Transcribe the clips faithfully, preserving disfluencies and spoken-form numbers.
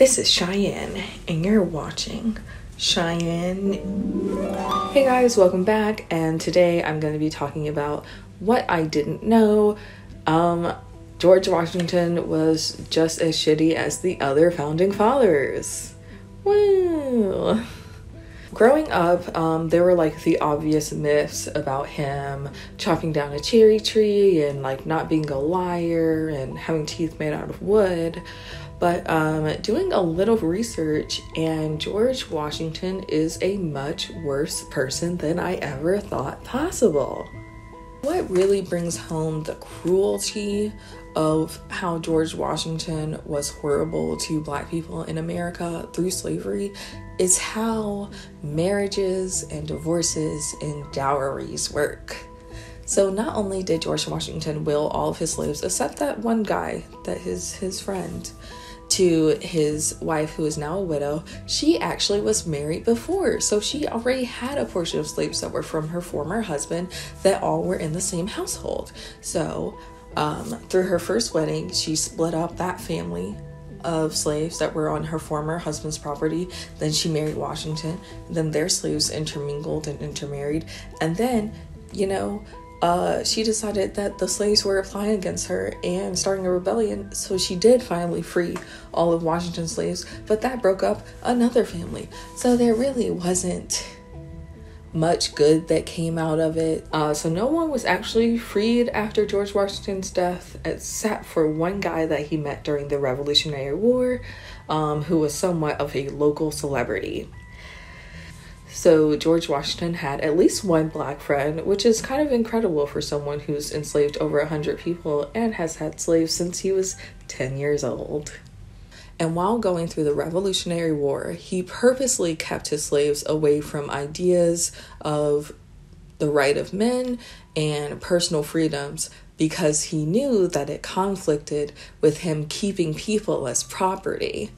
This is Cheyenne, and you're watching Cheyenne Knew. Hey guys, welcome back, and today I'm going to be talking about what I didn't know. Um, George Washington was just as shitty as the other founding fathers. Woo! Growing up, um, there were like the obvious myths about him chopping down a cherry tree and like not being a liar and having teeth made out of wood. But um, doing a little research, and George Washington is a much worse person than I ever thought possible. What really brings home the cruelty of how George Washington was horrible to Black people in America through slavery is how marriages and divorces and dowries work. So not only did George Washington will all of his slaves, except that one guy, that his his friend, to his wife, who is now a widow. She actually was married before, so she already had a portion of slaves that were from her former husband that all were in the same household. So um, through her first wedding, she split up that family of slaves that were on her former husband's property. Then she married Washington, then their slaves intermingled and intermarried, and then, you know, Uh, she decided that the slaves were applying against her and starting a rebellion, so she did finally free all of Washington's slaves, but that broke up another family. So there really wasn't much good that came out of it. Uh, so no one was actually freed after George Washington's death, except for one guy that he met during the Revolutionary War, um, who was somewhat of a local celebrity. So George Washington had at least one Black friend, which is kind of incredible for someone who's enslaved over one hundred people and has had slaves since he was ten years old. And while going through the Revolutionary War, he purposely kept his slaves away from ideas of the right of men and personal freedoms, because he knew that it conflicted with him keeping people as property.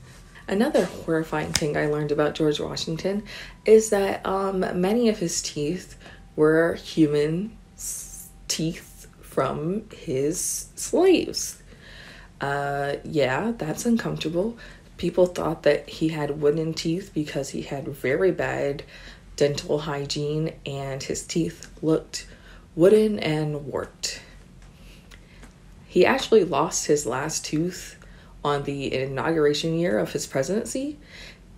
Another horrifying thing I learned about George Washington is that um, many of his teeth were human teeth from his slaves. Uh, yeah, that's uncomfortable. People thought that he had wooden teeth because he had very bad dental hygiene and his teeth looked wooden and warped. He actually lost his last tooth on the inauguration year of his presidency,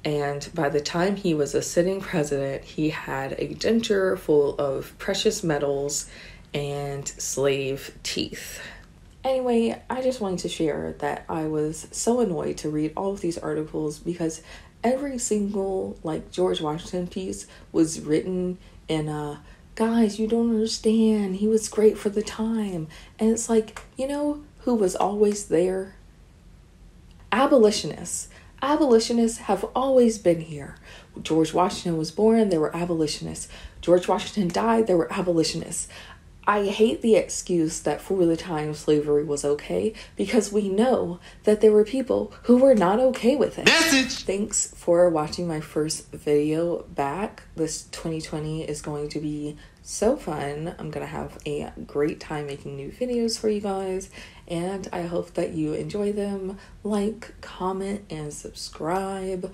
and by the time he was a sitting president, he had a denture full of precious metals and slave teeth. Anyway, I just wanted to share that I was so annoyed to read all of these articles, because every single like George Washington piece was written in a, guys, you don't understand, he was great for the time. And it's like, you know who was always there? Abolitionists. Abolitionists have always been here. George Washington was born, there were abolitionists. George Washington died, there were abolitionists. I hate the excuse that for the time slavery was okay, because we know that there were people who were not okay with it. Message! Thanks for watching my first video back. This twenty twenty is going to be so fun. I'm gonna have a great time making new videos for you guys, and I hope that you enjoy them. Like, comment, and subscribe.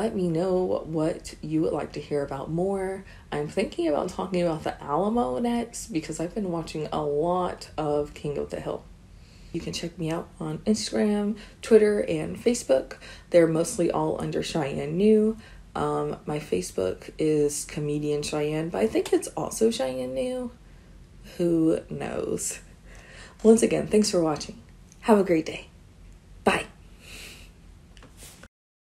Let me know what you would like to hear about more. I'm thinking about talking about the Alamo next, because I've been watching a lot of King of the Hill. You can check me out on Instagram, Twitter, and Facebook. They're mostly all under Cheyenne Knew. Um, my Facebook is Comedian Cheyenne, but I think it's also Cheyenne Knew. Who knows? Once again, thanks for watching. Have a great day.